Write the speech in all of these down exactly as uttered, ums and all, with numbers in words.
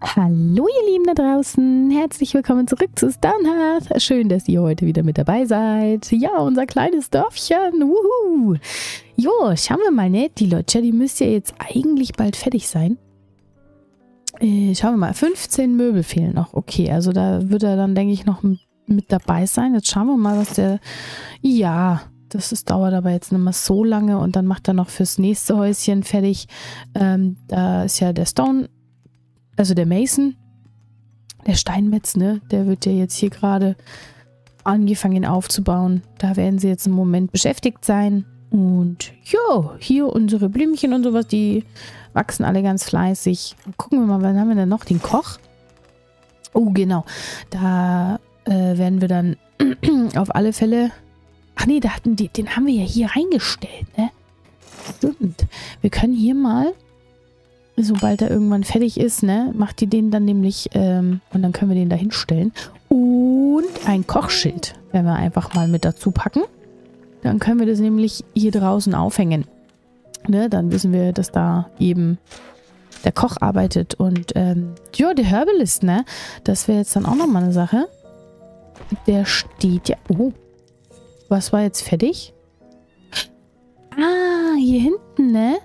Hallo ihr Lieben da draußen, herzlich willkommen zurück zu Stonehearth. Schön, dass ihr heute wieder mit dabei seid. Ja, unser kleines Dörfchen, wuhu. Jo, schauen wir mal, ne? Die Lodge, die müsste ja jetzt eigentlich bald fertig sein. Äh, schauen wir mal, fünfzehn Möbel fehlen noch. Okay, also da wird er dann, denke ich, noch mit dabei sein. Jetzt schauen wir mal, was der... Ja... Das ist, dauert aber jetzt nicht mehr so lange und dann macht er noch fürs nächste Häuschen fertig. Ähm, da ist ja der Stone, also der Mason, der Steinmetz, ne? Der wird ja jetzt hier gerade angefangen aufzubauen. Da werden sie jetzt im Moment beschäftigt sein. Und jo, hier unsere Blümchen und sowas, die wachsen alle ganz fleißig. Gucken wir mal, wann haben wir denn noch den Koch? Oh, genau. Da äh, werden wir dann auf alle Fälle... Ach nee, da hatten die, den haben wir ja hier reingestellt, ne? Stimmt. Wir können hier mal, sobald er irgendwann fertig ist, ne, macht die den dann nämlich, ähm, und dann können wir den da hinstellen. Und ein Kochschild werden wir einfach mal mit dazu packen. Dann können wir das nämlich hier draußen aufhängen. Ne? Dann wissen wir, dass da eben der Koch arbeitet. Und, ähm, ja, der Herbalist, ne? Das wäre jetzt dann auch nochmal eine Sache. Der steht ja... Oh. Was war jetzt fertig? Ah, hier hinten, ne?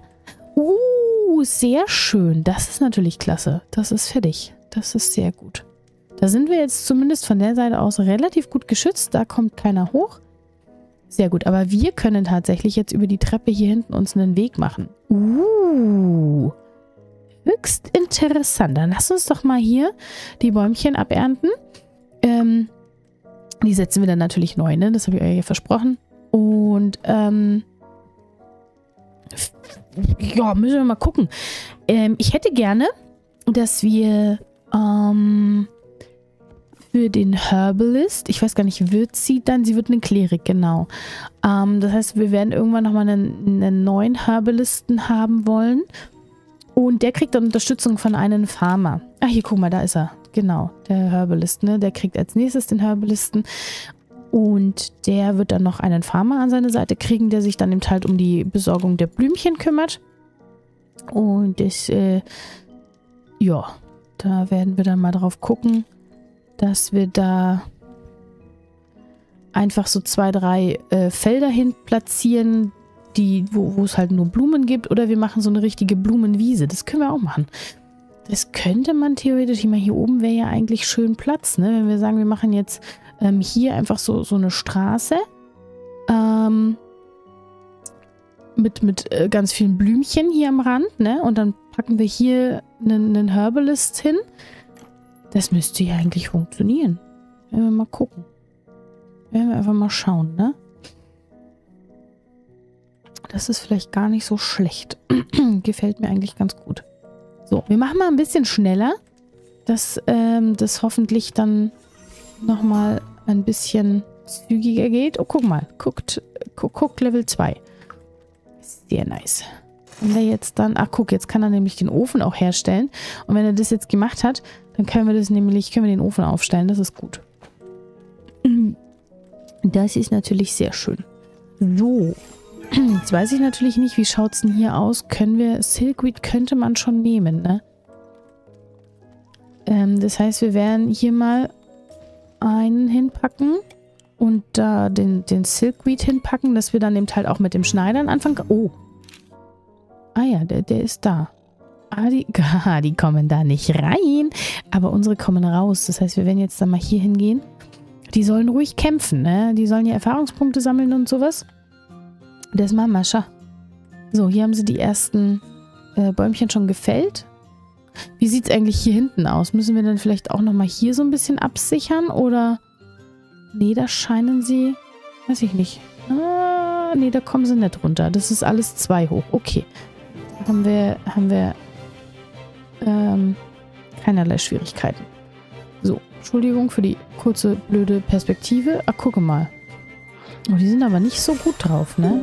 Uh, sehr schön. Das ist natürlich klasse. Das ist fertig. Das ist sehr gut. Da sind wir jetzt zumindest von der Seite aus relativ gut geschützt. Da kommt keiner hoch. Sehr gut. Aber wir können tatsächlich jetzt über die Treppe hier hinten uns einen Weg machen. Uh, höchst interessant. Dann lass uns doch mal hier die Bäumchen abernten. Ähm... Die setzen wir dann natürlich neu, ne? Das habe ich euch ja versprochen. Und, ähm... ja, müssen wir mal gucken. Ähm, ich hätte gerne, dass wir, ähm... für den Herbalist, ich weiß gar nicht, wird sie dann, sie wird eine Klerik, genau. Ähm, das heißt, wir werden irgendwann nochmal einen, einen neuen Herbalisten haben wollen. Und der kriegt dann Unterstützung von einem Farmer. Ach, hier, guck mal, da ist er. Genau, der Herbalist, ne? Der kriegt als nächstes den Herbalisten und der wird dann noch einen Farmer an seine Seite kriegen, der sich dann eben halt um die Besorgung der Blümchen kümmert. Und das, äh, ja, da werden wir dann mal drauf gucken, dass wir da einfach so zwei, drei äh, Felder hin platzieren, die, wo, wo es halt nur Blumen gibt, oder wir machen so eine richtige Blumenwiese. Das können wir auch machen. Das könnte man theoretisch, ich meine, hier oben wäre ja eigentlich schön Platz, ne? Wenn wir sagen, wir machen jetzt ähm, hier einfach so, so eine Straße ähm, mit, mit äh, ganz vielen Blümchen hier am Rand, ne? Und dann packen wir hier einen, einen Herbalist hin. Das müsste ja eigentlich funktionieren. Werden wir mal gucken. Werden wir einfach mal schauen, ne? Das ist vielleicht gar nicht so schlecht. Gefällt mir eigentlich ganz gut. So, wir machen mal ein bisschen schneller, dass ähm, das hoffentlich dann nochmal ein bisschen zügiger geht. Oh, guck mal. Guckt, gu guckt Level zwei. Sehr nice. Wenn er jetzt dann... Ach, guck, jetzt kann er nämlich den Ofen auch herstellen. Und wenn er das jetzt gemacht hat, dann können wir das nämlich... Können wir den Ofen aufstellen. Das ist gut. Das ist natürlich sehr schön. So... Jetzt weiß ich natürlich nicht, wie schaut es denn hier aus? Können wir... Silkweed könnte man schon nehmen, ne? Ähm, das heißt, wir werden hier mal einen hinpacken und da äh, den, den Silkweed hinpacken, dass wir dann eben halt auch mit dem Schneidern anfangen. Oh! Ah ja, der, der ist da. Ah, die, ah, die kommen da nicht rein, aber unsere kommen raus. Das heißt, wir werden jetzt dann mal hier hingehen. Die sollen ruhig kämpfen, ne? Die sollen ja Erfahrungspunkte sammeln und sowas. Das mal Mascha. So, hier haben sie die ersten äh, Bäumchen schon gefällt. Wie sieht es eigentlich hier hinten aus? Müssen wir dann vielleicht auch nochmal hier so ein bisschen absichern? Oder... Nee, da scheinen sie... Weiß ich nicht. Ah, nee, da kommen sie nicht runter. Das ist alles zwei hoch. Okay. Da haben wir... Haben wir ähm, keinerlei Schwierigkeiten. So, Entschuldigung für die kurze, blöde Perspektive. Ah, gucke mal. Oh, die sind aber nicht so gut drauf, ne?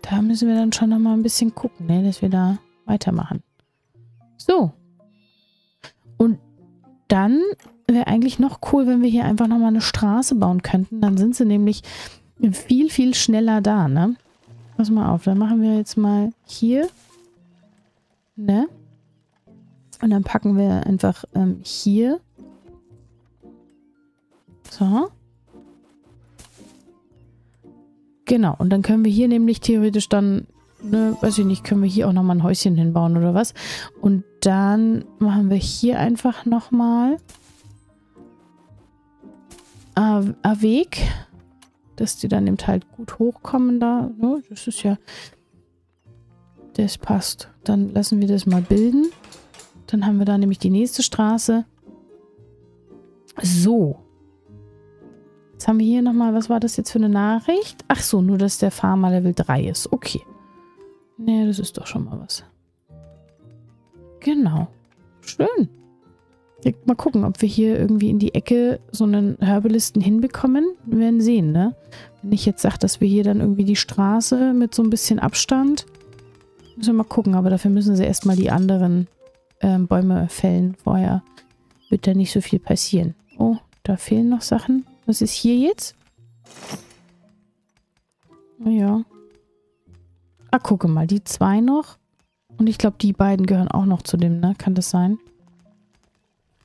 Da müssen wir dann schon nochmal ein bisschen gucken, ne? Dass wir da weitermachen. So. Und dann wäre eigentlich noch cool, wenn wir hier einfach nochmal eine Straße bauen könnten. Dann sind sie nämlich viel, viel schneller da, ne? Pass mal auf, dann machen wir jetzt mal hier Ne? Und dann packen wir einfach ähm, hier. So. Genau, und dann können wir hier nämlich theoretisch dann, ne, weiß ich nicht, können wir hier auch nochmal ein Häuschen hinbauen oder was. Und dann machen wir hier einfach nochmal ein Weg, dass die dann eben halt gut hochkommen da. Ja, das ist ja, das passt. Dann lassen wir das mal bilden. Dann haben wir da nämlich die nächste Straße. So. Jetzt haben wir hier nochmal, was war das jetzt für eine Nachricht? Ach so, nur dass der Farmer Level drei ist. Okay. Naja, das ist doch schon mal was. Genau. Schön. Mal gucken, ob wir hier irgendwie in die Ecke so einen Herbalisten hinbekommen. Wir werden sehen, ne? Wenn ich jetzt sage, dass wir hier dann irgendwie die Straße mit so ein bisschen Abstand. Müssen wir mal gucken, aber dafür müssen sie erstmal die anderen ähm, Bäume fällen. Vorher wird da nicht so viel passieren. Oh, da fehlen noch Sachen. Was ist hier jetzt? Naja. Ah, gucke mal, die zwei noch. Und ich glaube, die beiden gehören auch noch zu dem, ne? Kann das sein?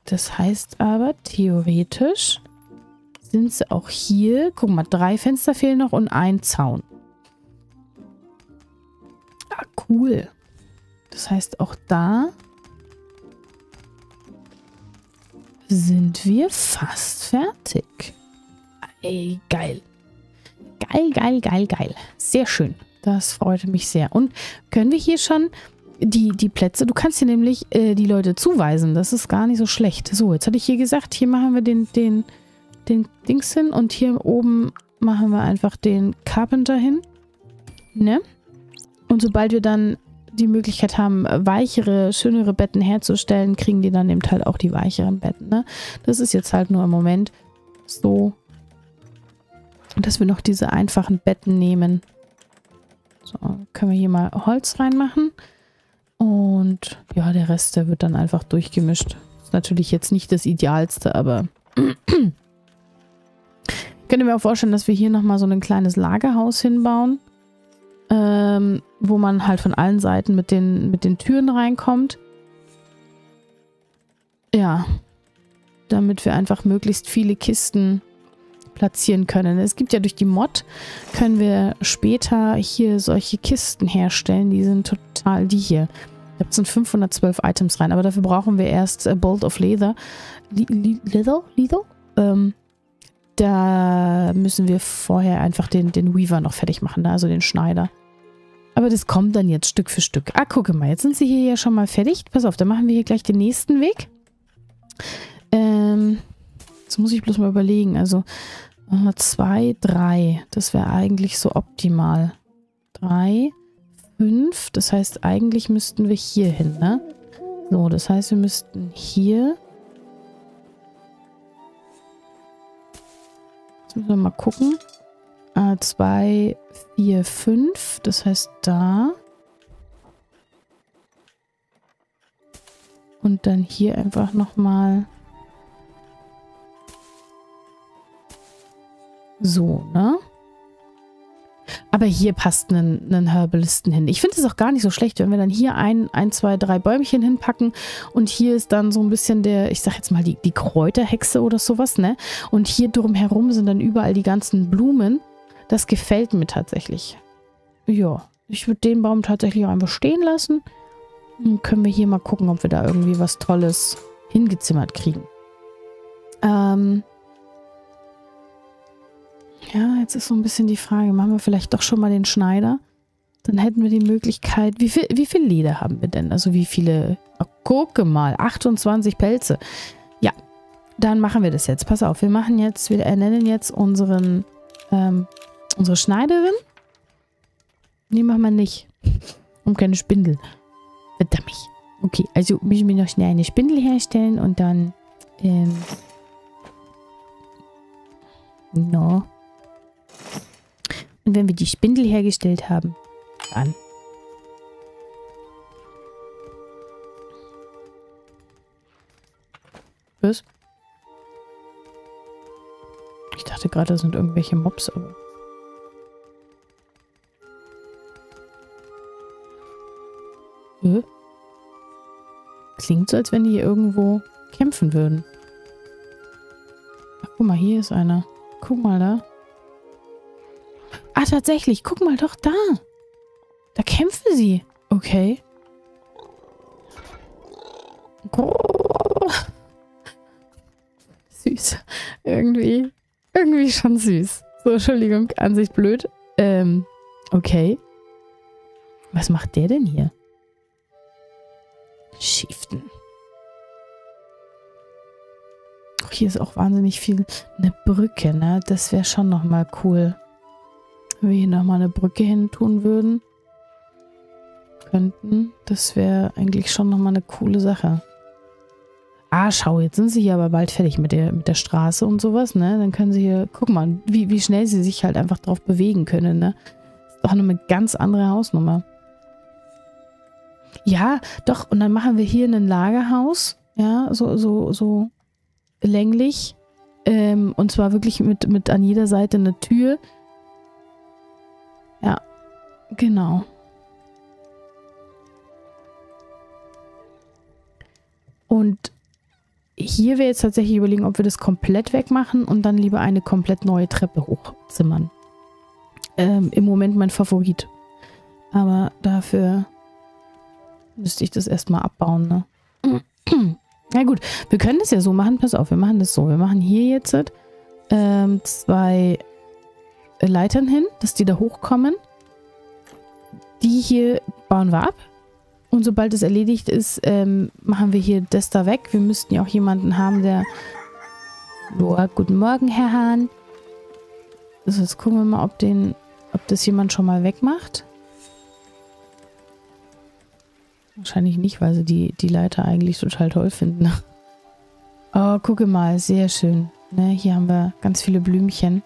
Das heißt aber, theoretisch sind sie auch hier. Guck mal, drei Fenster fehlen noch und ein Zaun. Ah, cool. Das heißt, auch da sind wir fast fertig. Ey, geil. Geil, geil, geil, geil. Sehr schön. Das freute mich sehr. Und können wir hier schon... Die, die Plätze, du kannst hier nämlich äh, die Leute zuweisen. Das ist gar nicht so schlecht. So, jetzt hatte ich hier gesagt, hier machen wir den, den, den Dings hin und hier oben machen wir einfach den Carpenter hin. Ne? Und sobald wir dann die Möglichkeit haben, weichere, schönere Betten herzustellen, kriegen die dann eben halt auch die weicheren Betten. Ne? Das ist jetzt halt nur im Moment so, dass wir noch diese einfachen Betten nehmen. So, können wir hier mal Holz reinmachen. Und ja, der Rest, der wird dann einfach durchgemischt. Ist natürlich jetzt nicht das Idealste, aber ich könnte mir auch vorstellen, dass wir hier nochmal so ein kleines Lagerhaus hinbauen, ähm, wo man halt von allen Seiten mit den, mit den Türen reinkommt. Ja, damit wir einfach möglichst viele Kisten platzieren können. Es gibt ja durch die Mod, können wir später hier solche Kisten herstellen. Die sind total, die hier. Da sind fünfhundertzwölf Items rein, aber dafür brauchen wir erst äh, Bolt of Leather. Leather? Leather? Ähm, da müssen wir vorher einfach den, den Weaver noch fertig machen, da, also den Schneider. Aber das kommt dann jetzt Stück für Stück. Ah, gucke mal, jetzt sind sie hier ja schon mal fertig. Pass auf, dann machen wir hier gleich den nächsten Weg. Ähm, jetzt muss ich bloß mal überlegen, also zwei, drei. Das wäre eigentlich so optimal. drei, fünf. Das heißt, eigentlich müssten wir hier hin, ne? So, das heißt, wir müssten hier... Jetzt müssen wir mal gucken. zwei, vier, fünf. Das heißt, da. Und dann hier einfach nochmal... So, ne? Aber hier passt einen, einen Herbalisten hin. Ich finde es auch gar nicht so schlecht, wenn wir dann hier ein, ein, zwei, drei Bäumchen hinpacken und hier ist dann so ein bisschen der, ich sag jetzt mal, die, die Kräuterhexe oder sowas, ne? Und hier drumherum sind dann überall die ganzen Blumen. Das gefällt mir tatsächlich. Ja, ich würde den Baum tatsächlich auch einfach stehen lassen. Dann können wir hier mal gucken, ob wir da irgendwie was Tolles hingezimmert kriegen. Ähm... Ja, jetzt ist so ein bisschen die Frage, machen wir vielleicht doch schon mal den Schneider? Dann hätten wir die Möglichkeit, wie viel, wie viel Leder haben wir denn? Also wie viele, oh, gucke mal, achtundzwanzig Pelze. Ja, dann machen wir das jetzt. Pass auf, wir machen jetzt, wir ernennen jetzt unseren, ähm, unsere Schneiderin. Nee, machen wir nicht. Um keine Spindel. Verdammt. Okay, also müssen wir noch schnell eine Spindel herstellen und dann, ähm, no. Und wenn wir die Spindel hergestellt haben, dann. Was? Ich dachte gerade, das sind irgendwelche Mobs, aber. Hä? Klingt so, als wenn die hier irgendwo kämpfen würden. Ach, guck mal, hier ist einer. Guck mal da. Ah, tatsächlich. Guck mal doch da. Da kämpfen sie. Okay. Süß. Irgendwie. Irgendwie schon süß. So, Entschuldigung, an sich blöd. Ähm, okay. Was macht der denn hier? Schiften. Oh, hier ist auch wahnsinnig viel. Eine Brücke, ne? Das wäre schon nochmal cool. Wenn wir hier nochmal eine Brücke hin tun würden. Könnten. Das wäre eigentlich schon nochmal eine coole Sache. Ah, schau, jetzt sind sie hier aber bald fertig mit der, mit der Straße und sowas, ne? Dann können sie hier, guck mal, wie, wie schnell sie sich halt einfach drauf bewegen können, ne? Ist doch eine ganz andere Hausnummer. Ja, doch, und dann machen wir hier ein Lagerhaus, ja, so, so, so länglich. Ähm, und zwar wirklich mit, mit an jeder Seite eine Tür. Ja, genau. Und hier wäre jetzt tatsächlich überlegen, ob wir das komplett wegmachen und dann lieber eine komplett neue Treppe hochzimmern. Ähm, im Moment mein Favorit. Aber dafür müsste ich das erstmal abbauen, ne? Na gut, wir können das ja so machen. Pass auf, wir machen das so. Wir machen hier jetzt ähm, zwei Leitern hin, dass die da hochkommen. Die hier bauen wir ab. Und sobald es erledigt ist, ähm, machen wir hier das da weg. Wir müssten ja auch jemanden haben, der... Boah, guten Morgen, Herr Hahn. Also jetzt gucken wir mal, ob, den, ob das jemand schon mal wegmacht. Wahrscheinlich nicht, weil sie die, die Leiter eigentlich total toll finden. Oh, gucke mal, sehr schön. Ne, hier haben wir ganz viele Blümchen.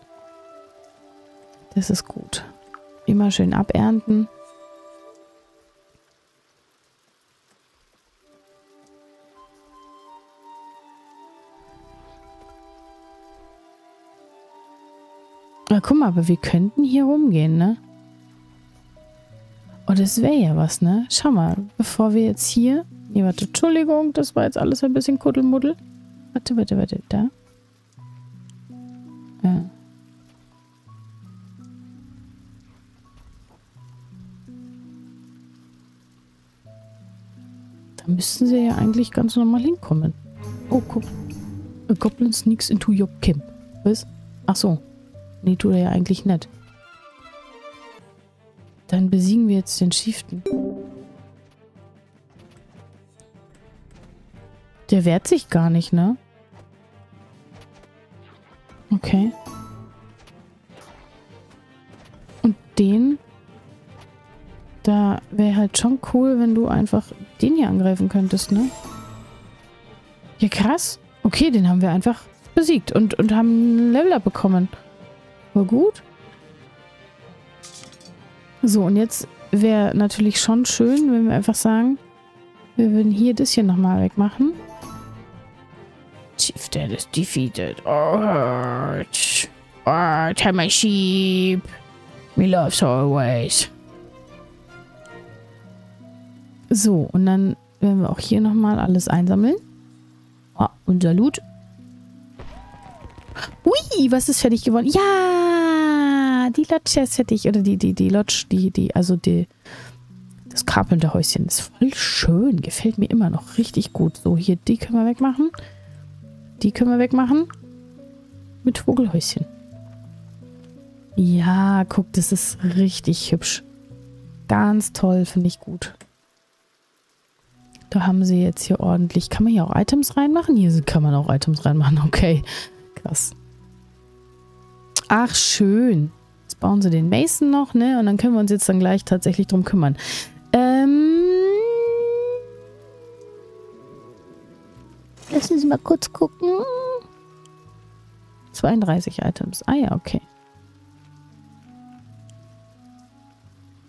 Das ist gut. Immer schön abernten. Na, guck mal, aber wir könnten hier rumgehen, ne? Oh, das wäre ja was, ne? Schau mal, bevor wir jetzt hier... Nee, warte, Entschuldigung, das war jetzt alles ein bisschen Kuddelmuddel. Warte, warte, warte, da. Ja. Da müssten sie ja eigentlich ganz normal hinkommen. Oh, guck. A goblin sneaks into your camp. Was? Ach so. Nee, tut er ja eigentlich nicht. Dann besiegen wir jetzt den Chieftain. Der wehrt sich gar nicht, ne? Okay. Und den... Da wäre halt schon cool, wenn du einfach den hier angreifen könntest, ne? Ja, krass. Okay, den haben wir einfach besiegt und, und haben ein Level-Up bekommen. War gut. So, und jetzt wäre natürlich schon schön, wenn wir einfach sagen, wir würden hier das hier nochmal wegmachen. Chieftain is defeated. Oh, oh, tell my sheep. We love always. So, und dann werden wir auch hier nochmal alles einsammeln. Oh, unser Loot. Ui, was ist fertig geworden? Ja, die Lodge ist fertig. Oder die, die, die Lodge, die, die, also die, das Carpenter-Häuschen ist voll schön. Gefällt mir immer noch richtig gut. So, hier, die können wir wegmachen. Die können wir wegmachen. Mit Vogelhäuschen. Ja, guck, das ist richtig hübsch. Ganz toll, finde ich gut. Da haben sie jetzt hier ordentlich... Kann man hier auch Items reinmachen? Hier kann man auch Items reinmachen, okay. Krass. Ach, schön. Jetzt bauen sie den Mason noch, ne? Und dann können wir uns jetzt dann gleich tatsächlich drum kümmern. Ähm... Lassen Sie mal kurz gucken. zweiunddreißig Items. Ah ja, okay.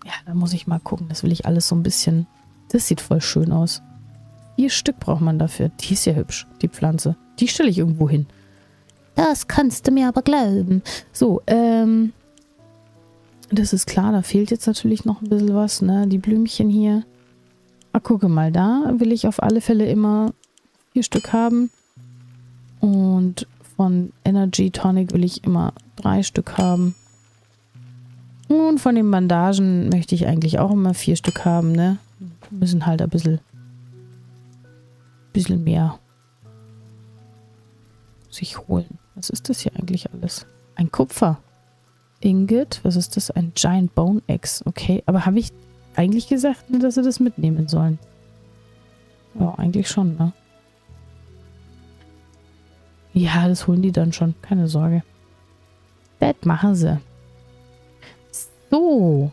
Ja, da muss ich mal gucken. Das will ich alles so ein bisschen... Das sieht voll schön aus. Vier Stück braucht man dafür. Die ist ja hübsch, die Pflanze. Die stelle ich irgendwo hin. Das kannst du mir aber glauben. So, ähm... das ist klar, da fehlt jetzt natürlich noch ein bisschen was, ne? Die Blümchen hier. Ah, gucke mal, da will ich auf alle Fälle immer vier Stück haben. Und von Energy Tonic will ich immer drei Stück haben. Und von den Bandagen möchte ich eigentlich auch immer vier Stück haben, ne? Müssen halt ein bisschen, bisschen mehr sich holen. Was ist das hier eigentlich alles? Ein Kupfer. Ingot. Was ist das? Ein Giant Bone Axe. Okay, aber habe ich eigentlich gesagt, dass sie das mitnehmen sollen? Ja, eigentlich schon, ne? Ja, das holen die dann schon. Keine Sorge. Das machen sie. So.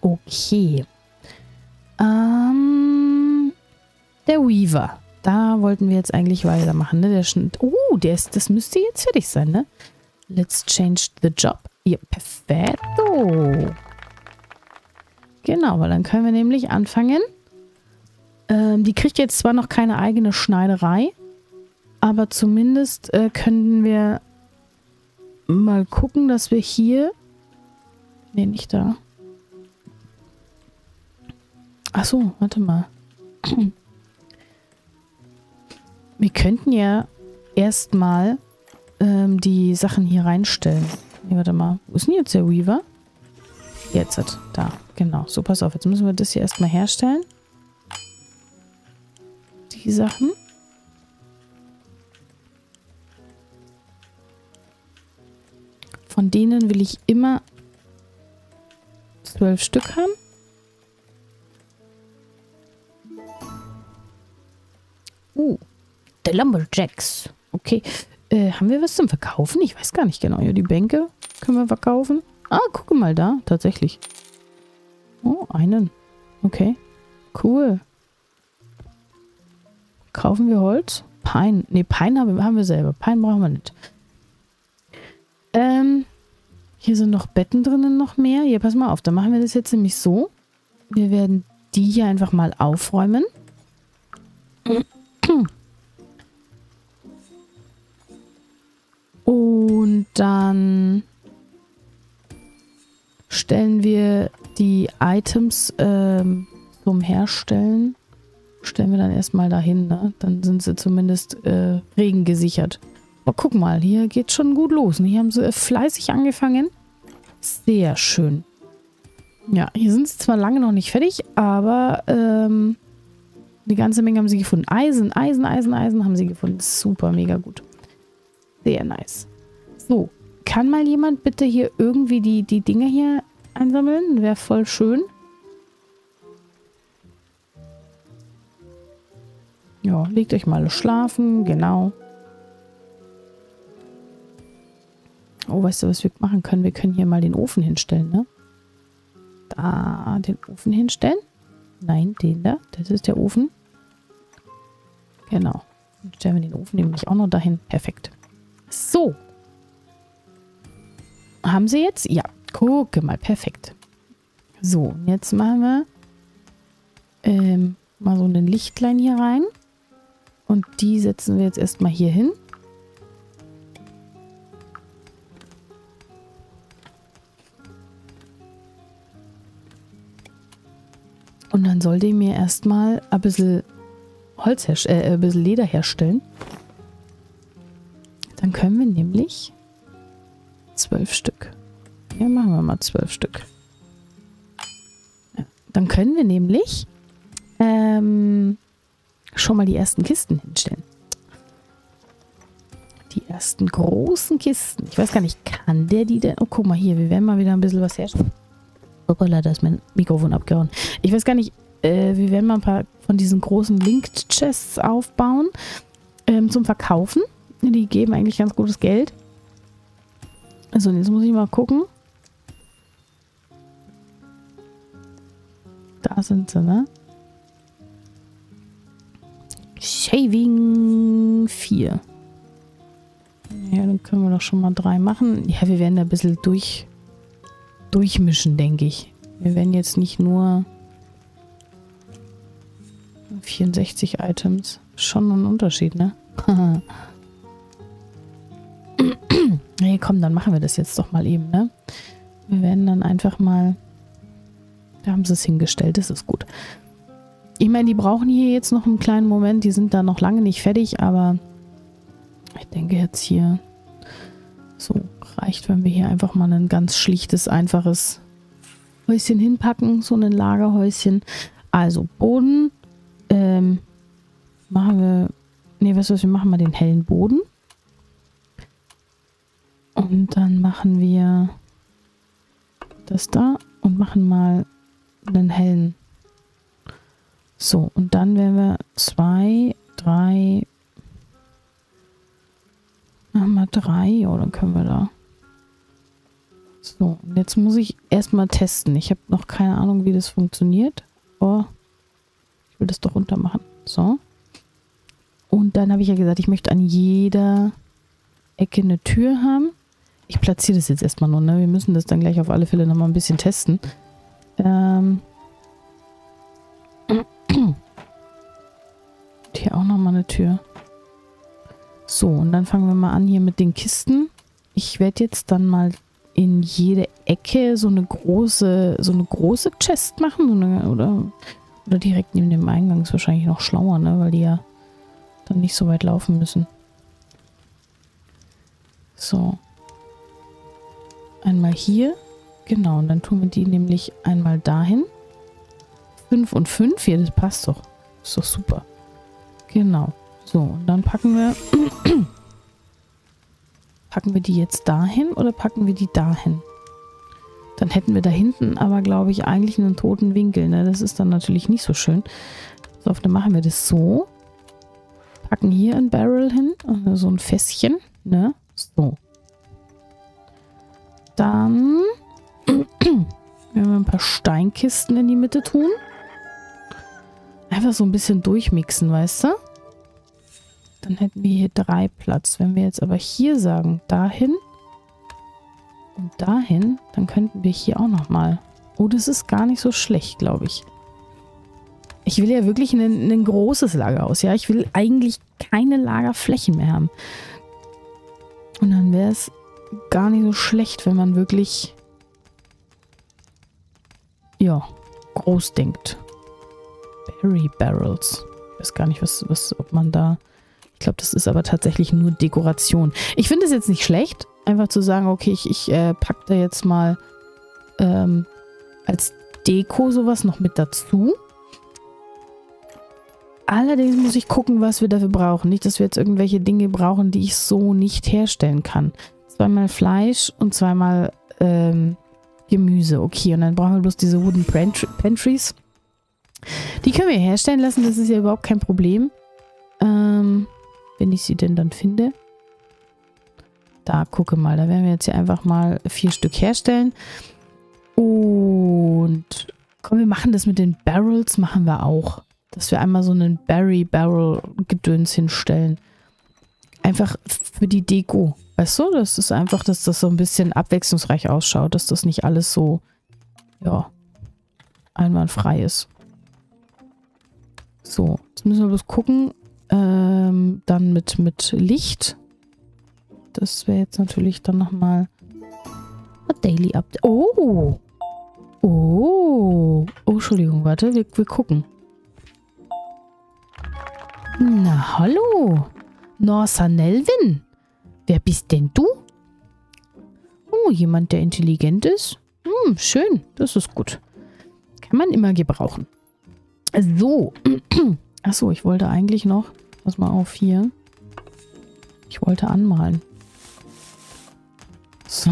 Okay. Ähm, der Weaver. Da wollten wir jetzt eigentlich weitermachen, ne? Der Schnitt. Oh, der ist, das müsste jetzt fertig sein, ne? Let's change the job. Ja, perfetto. Genau, weil dann können wir nämlich anfangen. Ähm, die kriegt jetzt zwar noch keine eigene Schneiderei, aber zumindest äh, können wir mal gucken, dass wir hier... Ne, nicht da. Achso, warte mal. Wir könnten ja erstmal ähm, die Sachen hier reinstellen. Nee, warte mal. Wo ist denn jetzt der Weaver? Jetzt, da. Genau. So, pass auf. Jetzt müssen wir das hier erstmal herstellen. Die Sachen. Von denen will ich immer zwölf Stück haben. Uh. Der Lumberjacks. Okay. Äh, haben wir was zum Verkaufen? Ich weiß gar nicht genau. Ja, die Bänke können wir verkaufen. Ah, gucke mal da. Tatsächlich. Oh, einen. Okay. Cool. Kaufen wir Holz? Pine. Ne, Pine haben wir, haben wir selber. Pine brauchen wir nicht. Ähm, hier sind noch Betten drinnen, noch mehr. Hier, pass mal auf. Dann machen wir das jetzt nämlich so. Wir werden die hier einfach mal aufräumen. Und dann stellen wir die Items ähm, zum Herstellen. Stellen wir dann erstmal dahin, ne? Dann sind sie zumindest äh, regengesichert. Aber guck mal, hier geht schon gut los. Ne? Hier haben sie äh, fleißig angefangen. Sehr schön. Ja, hier sind sie zwar lange noch nicht fertig, aber ähm, eine ganze Menge haben sie gefunden. Eisen, Eisen, Eisen, Eisen haben sie gefunden. Super, mega gut. Sehr nice. So, kann mal jemand bitte hier irgendwie die, die Dinge hier einsammeln? Wäre voll schön. Ja, legt euch mal schlafen, genau. Oh, weißt du, was wir machen können? Wir können hier mal den Ofen hinstellen, ne? Da, den Ofen hinstellen. Nein, den da. Das ist der Ofen. Genau. Dann stellen wir den Ofen nämlich auch noch dahin. Perfekt. So. Haben sie jetzt? Ja. Gucke mal. Perfekt. So. Jetzt machen wir ähm, mal so ein Lichtlein hier rein. Und die setzen wir jetzt erstmal hier hin. Und dann sollte ich mir erstmal ein bisschen Holz herstellen, äh, ein bisschen Leder herstellen. Dann können wir nämlich zwölf Stück. Ja, machen wir mal zwölf Stück. Ja, dann können wir nämlich ähm, schon mal die ersten Kisten hinstellen. Die ersten großen Kisten. Ich weiß gar nicht, kann der die denn? Oh, guck mal hier, wir werden mal wieder ein bisschen was herstellen. Hoppala, da ist mein Mikrofon abgehauen. Ich weiß gar nicht, äh, wir werden mal ein paar von diesen großen Linked-Chests aufbauen ähm, zum Verkaufen. Die geben eigentlich ganz gutes Geld. Also jetzt muss ich mal gucken. Da sind sie, ne? Shaving vier. Ja, dann können wir doch schon mal drei machen. Ja, wir werden da ein bisschen durch, durchmischen, denke ich. Wir werden jetzt nicht nur vierundsechzig Items. Schon ein Unterschied, ne? Haha. Hey, komm, dann machen wir das jetzt doch mal eben, ne? Wir werden dann einfach mal Da haben sie es hingestellt, das ist gut. Ich meine, die brauchen hier jetzt noch einen kleinen Moment. Die sind da noch lange nicht fertig, aber ich denke jetzt hier so reicht, wenn wir hier einfach mal ein ganz schlichtes, einfaches Häuschen hinpacken. So ein Lagerhäuschen. Also Boden ähm, machen wir, nee, weißt du was, wir machen mal den hellen Boden. Und dann machen wir das da und machen mal einen hellen. So, und dann werden wir zwei, drei, machen wir drei, ja, dann können wir da. So, und jetzt muss ich erstmal testen. Ich habe noch keine Ahnung, wie das funktioniert. Oh, ich will das doch runter machen. So. Und dann habe ich ja gesagt, ich möchte an jeder Ecke eine Tür haben. Ich platziere das jetzt erstmal nur, ne? Wir müssen das dann gleich auf alle Fälle nochmal ein bisschen testen. Ähm. Hier auch nochmal eine Tür. So, und dann fangen wir mal an hier mit den Kisten. Ich werde jetzt dann mal in jede Ecke so eine große, so eine große Chest machen. So eine, oder, oder direkt neben dem Eingang ist wahrscheinlich noch schlauer, ne? Weil die ja dann nicht so weit laufen müssen. So. Einmal hier. Genau, und dann tun wir die nämlich einmal dahin. fünf und fünf. Hier, das passt doch. Ist doch super. Genau. So, und dann packen wir... packen wir die jetzt dahin oder packen wir die dahin? Dann hätten wir da hinten aber, glaube ich, eigentlich einen toten Winkel. Ne? Das ist dann natürlich nicht so schön. So, dann machen wir das so. Packen hier ein Barrel hin. Also so ein Fässchen. Ne? So. Dann werden wir ein paar Steinkisten in die Mitte tun. Einfach so ein bisschen durchmixen, weißt du? Dann hätten wir hier drei Platz. Wenn wir jetzt aber hier sagen, dahin und dahin, dann könnten wir hier auch nochmal. Oh, das ist gar nicht so schlecht, glaube ich. Ich will ja wirklich ein, ein großes Lagerhaus. Ja, ich will eigentlich keine Lagerflächen mehr haben. Und dann wäre es gar nicht so schlecht, wenn man wirklich, ja, groß denkt. Berry Barrels. Ich weiß gar nicht, was, was, ob man da... Ich glaube, das ist aber tatsächlich nur Dekoration. Ich finde es jetzt nicht schlecht, einfach zu sagen, okay, ich, ich äh, packe da jetzt mal ähm, als Deko sowas noch mit dazu. Allerdings muss ich gucken, was wir dafür brauchen. Nicht, dass wir jetzt irgendwelche Dinge brauchen, die ich so nicht herstellen kann. Zweimal Fleisch und zweimal ähm, Gemüse. Okay, und dann brauchen wir bloß diese Wooden Pantries. Die können wir herstellen lassen, das ist ja überhaupt kein Problem. Ähm... Wenn ich sie denn dann finde. Da, gucke mal. Da werden wir jetzt hier einfach mal vier Stück herstellen. Und komm, wir machen das mit den Barrels, machen wir auch. Dass wir einmal so einen Berry Barrel Gedöns hinstellen. Einfach für die Deko. Weißt du, das ist einfach, dass das so ein bisschen abwechslungsreich ausschaut. Dass das nicht alles so, ja, einwandfrei ist. So, jetzt müssen wir bloß gucken. Ähm, dann mit, mit Licht. Das wäre jetzt natürlich dann nochmal Daily Update. Oh! Oh! Oh, Entschuldigung, warte, wir, wir gucken. Na, hallo! Norsanelvin! Wer bist denn du? Oh, jemand, der intelligent ist? Hm, schön, das ist gut. Kann man immer gebrauchen. So. Achso, ich wollte eigentlich noch... Pass mal auf, hier. Ich wollte anmalen. So.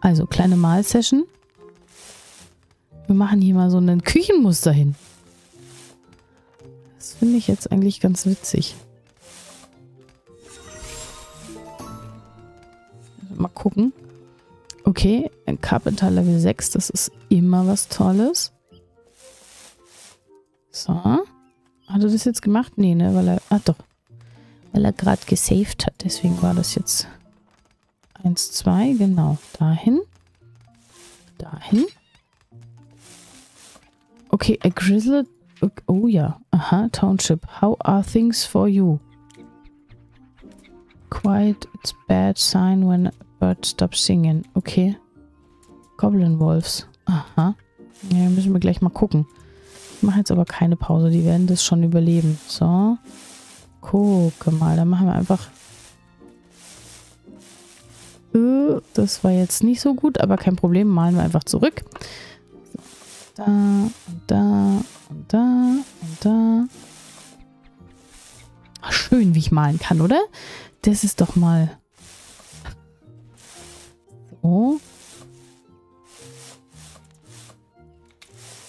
Also, kleine Malsession. Wir machen hier mal so ein Küchenmuster hin. Das finde ich jetzt eigentlich ganz witzig. Mal gucken. Okay, ein Carpenter Level sechs. Das ist immer was Tolles. So. Hat er das jetzt gemacht? Nee, ne? Weil er. Ah doch. Weil er gerade gesaved hat. Deswegen war das jetzt eins, zwei. Genau. Dahin. Dahin. Okay, a grizzled. Okay, oh ja. Aha. Township. How are things for you? Quiet. It's bad sign when a bird stops singing. Okay. Goblin Wolves. Aha. Ja, müssen wir gleich mal gucken. Ich mache jetzt aber keine Pause. Die werden das schon überleben. So. Gucke mal. Dann machen wir einfach... Das war jetzt nicht so gut, aber kein Problem. Malen wir einfach zurück. So. Da, und da, und da, und da. Ach, schön, wie ich malen kann, oder? Das ist doch mal... So.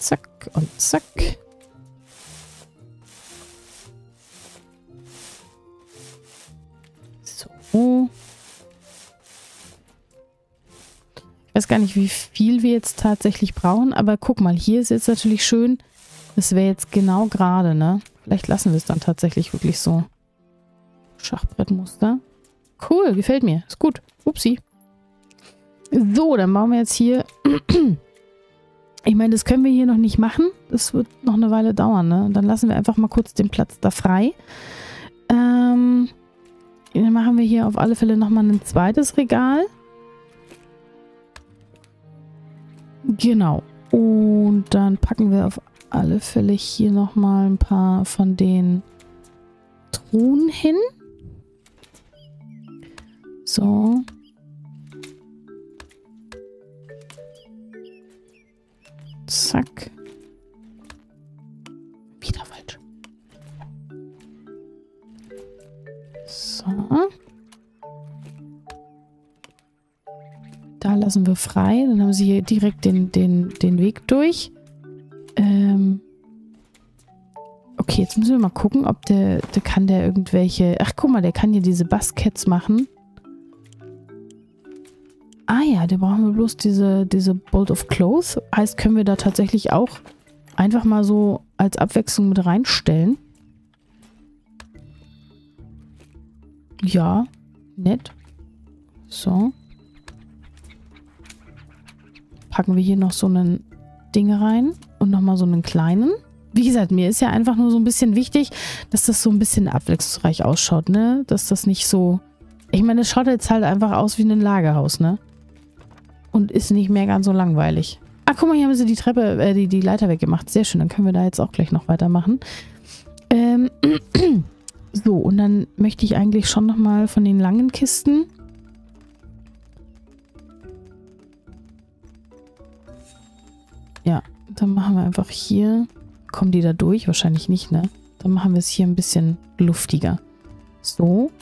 Zack und zack. So. Ich weiß gar nicht, wie viel wir jetzt tatsächlich brauchen, aber guck mal, hier ist jetzt natürlich schön, das wäre jetzt genau gerade, ne? Vielleicht lassen wir es dann tatsächlich wirklich so. Schachbrettmuster. Cool, gefällt mir. Ist gut. Upsi. So, dann bauen wir jetzt hier... Ich meine, das können wir hier noch nicht machen. Das wird noch eine Weile dauern, ne? Dann lassen wir einfach mal kurz den Platz da frei. Ähm, dann machen wir hier auf alle Fälle nochmal ein zweites Regal. Genau. Und dann packen wir auf alle Fälle hier nochmal ein paar von den Truhen hin. So. Zack. Wieder falsch. So. Da lassen wir frei. Dann haben sie hier direkt den, den, den Weg durch. Ähm. Okay, jetzt müssen wir mal gucken, ob der, der kann der irgendwelche... Ach, guck mal, der kann hier diese Baskets machen. Ah ja, da brauchen wir bloß diese, diese Bolt of Clothes. Heißt, können wir da tatsächlich auch einfach mal so als Abwechslung mit reinstellen. Ja, nett. So. Packen wir hier noch so ein Ding rein und nochmal so einen kleinen. Wie gesagt, mir ist ja einfach nur so ein bisschen wichtig, dass das so ein bisschen abwechslungsreich ausschaut, ne? Dass das nicht so... Ich meine, es schaut jetzt halt einfach aus wie ein Lagerhaus, ne? Und ist nicht mehr ganz so langweilig. Ah, guck mal, hier haben sie die Treppe, äh, die, die Leiter weggemacht. Sehr schön, dann können wir da jetzt auch gleich noch weitermachen. Ähm, so, und dann möchte ich eigentlich schon nochmal von den langen Kisten. Ja, dann machen wir einfach hier. Kommen die da durch? Wahrscheinlich nicht, ne? Dann machen wir es hier ein bisschen luftiger. So.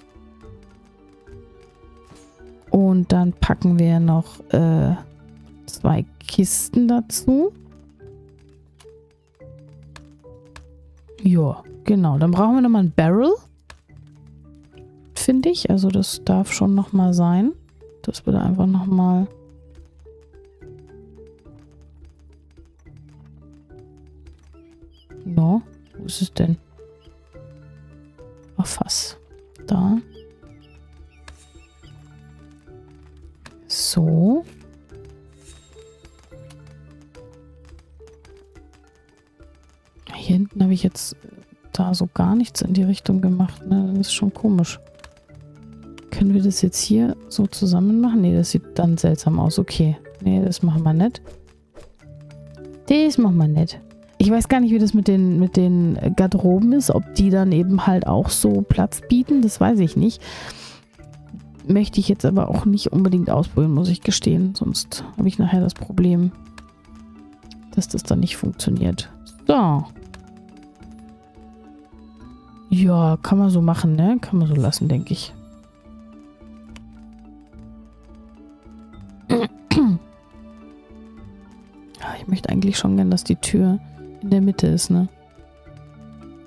Und dann packen wir noch äh, zwei Kisten dazu. Ja, genau. Dann brauchen wir nochmal ein Barrel. Finde ich. Also das darf schon nochmal sein. Das würde einfach nochmal... No, wo ist es denn? Ach, Fass. Da. So. Hier hinten habe ich jetzt da so gar nichts in die Richtung gemacht. Ne? Das ist schon komisch. Können wir das jetzt hier so zusammen machen? Ne, das sieht dann seltsam aus. Okay. Ne, das machen wir nicht. Das machen wir nicht. Ich weiß gar nicht, wie das mit den, mit den Garderoben ist. Ob die dann eben halt auch so Platz bieten. Das weiß ich nicht. Möchte ich jetzt aber auch nicht unbedingt ausprobieren, muss ich gestehen. Sonst habe ich nachher das Problem, dass das dann nicht funktioniert. So. Ja, kann man so machen, ne? Kann man so lassen, denke ich. Ich möchte eigentlich schon gern, dass die Tür in der Mitte ist, ne?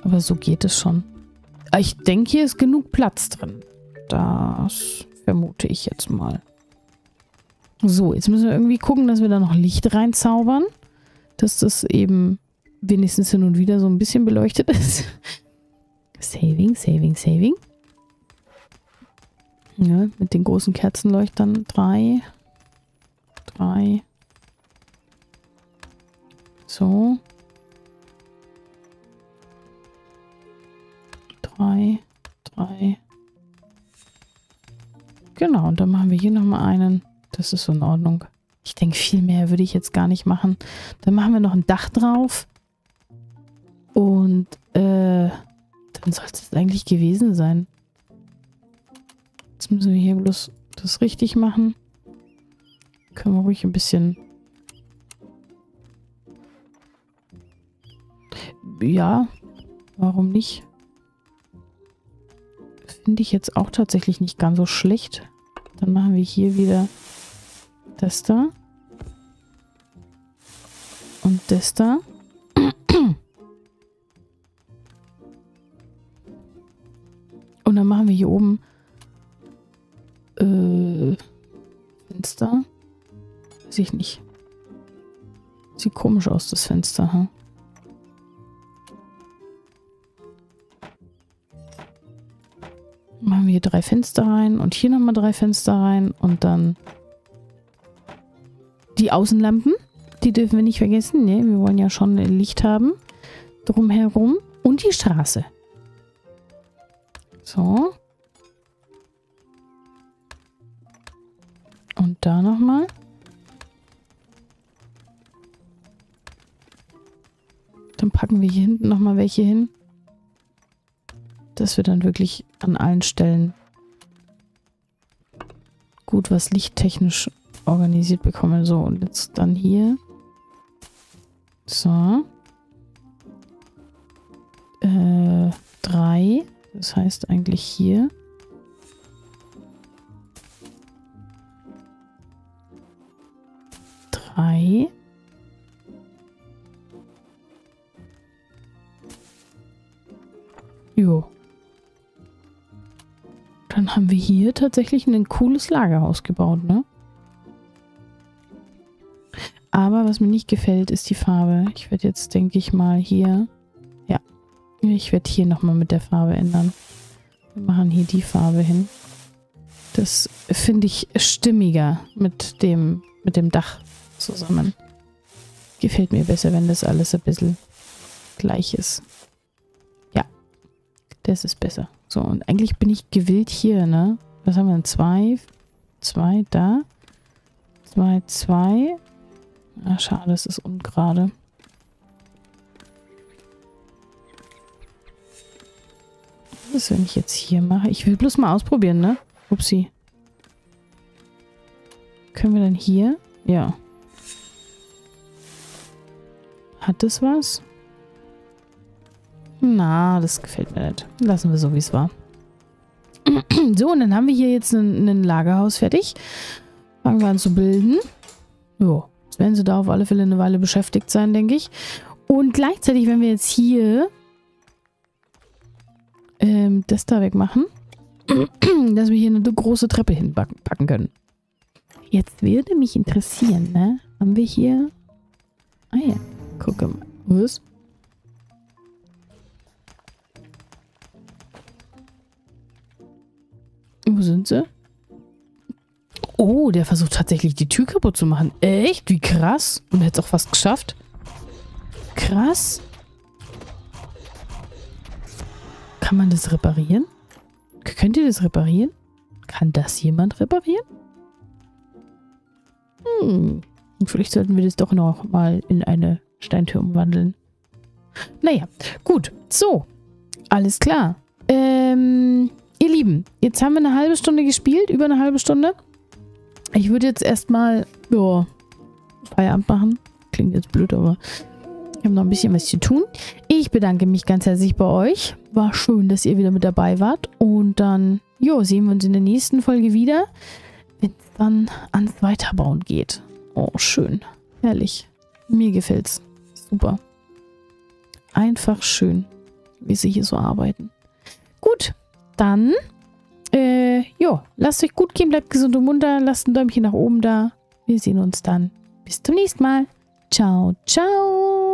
Aber so geht es schon. Ich denke, hier ist genug Platz drin. Das vermute ich jetzt mal. So, jetzt müssen wir irgendwie gucken, dass wir da noch Licht reinzaubern. Dass das eben wenigstens hin und wieder so ein bisschen beleuchtet ist. Saving, saving, saving. Ja, mit den großen Kerzenleuchtern. Drei. Drei. So. Drei. Drei. Genau, und dann machen wir hier nochmal einen. Das ist so in Ordnung. Ich denke, viel mehr würde ich jetzt gar nicht machen. Dann machen wir noch ein Dach drauf. Und äh, dann sollte es eigentlich gewesen sein. Jetzt müssen wir hier bloß das richtig machen. Können wir ruhig ein bisschen... Ja, warum nicht? Finde ich jetzt auch tatsächlich nicht ganz so schlecht. Dann machen wir hier wieder das da. Und das da. Und dann machen wir hier oben äh, Fenster. Weiß ich nicht. Sieht komisch aus, das Fenster, hm? Machen wir hier drei Fenster rein und hier nochmal drei Fenster rein und dann die Außenlampen, die dürfen wir nicht vergessen, ne, wir wollen ja schon Licht haben drumherum und die Straße. So. Und da nochmal. Dann packen wir hier hinten nochmal welche hin, dass wir dann wirklich an allen Stellen gut was lichttechnisch organisiert bekommen. So, und jetzt dann hier. So. Äh, drei. Das heißt eigentlich hier. Drei. Jo. Dann haben wir hier tatsächlich ein cooles Lagerhaus gebaut, ne? Aber was mir nicht gefällt, ist die Farbe. Ich werde jetzt, denke ich mal, hier... Ja, ich werde hier nochmal mit der Farbe ändern. Wir machen hier die Farbe hin. Das finde ich stimmiger mit dem, mit dem Dach zusammen. Gefällt mir besser, wenn das alles ein bisschen gleich ist. Ja, das ist besser. So, und eigentlich bin ich gewillt hier, ne? Was haben wir denn? Zwei, zwei da. Zwei, zwei. Ah, schade, es ist ungerade. Was ist, wenn ich jetzt hier mache? Ich will bloß mal ausprobieren, ne? Upsi. Können wir dann hier? Ja. Hat das was? Na, das gefällt mir nicht. Lassen wir so, wie es war. So, und dann haben wir hier jetzt ein Lagerhaus fertig. Fangen wir an zu bilden. Jo, jetzt werden sie da auf alle Fälle eine Weile beschäftigt sein, denke ich. Und gleichzeitig, wenn wir jetzt hier ähm, das da wegmachen, dass wir hier eine große Treppe hinpacken können. Jetzt würde mich interessieren, ne? Haben wir hier... Ah ja, gucke mal. Was? Wo sind sie? Oh, der versucht tatsächlich die Tür kaputt zu machen. Echt? Wie krass. Und er hat es auch fast geschafft. Krass. Kann man das reparieren? Könnt ihr das reparieren? Kann das jemand reparieren? Hm. Und vielleicht sollten wir das doch noch mal in eine Steintür umwandeln. Naja, gut. So. Alles klar. Ähm... Ihr Lieben, jetzt haben wir eine halbe Stunde gespielt, über eine halbe Stunde. Ich würde jetzt erstmal, ja, Feierabend machen. Klingt jetzt blöd, aber ich habe noch ein bisschen was zu tun. Ich bedanke mich ganz herzlich bei euch. War schön, dass ihr wieder mit dabei wart. Und dann, jo, sehen wir uns in der nächsten Folge wieder, wenn es dann ans Weiterbauen geht. Oh, schön. Herrlich. Mir gefällt's. Super. Einfach schön, wie sie hier so arbeiten. Gut. Dann, äh, jo, lasst euch gut gehen, bleibt gesund und munter, lasst ein Däumchen nach oben da. Wir sehen uns dann. Bis zum nächsten Mal. Ciao, ciao.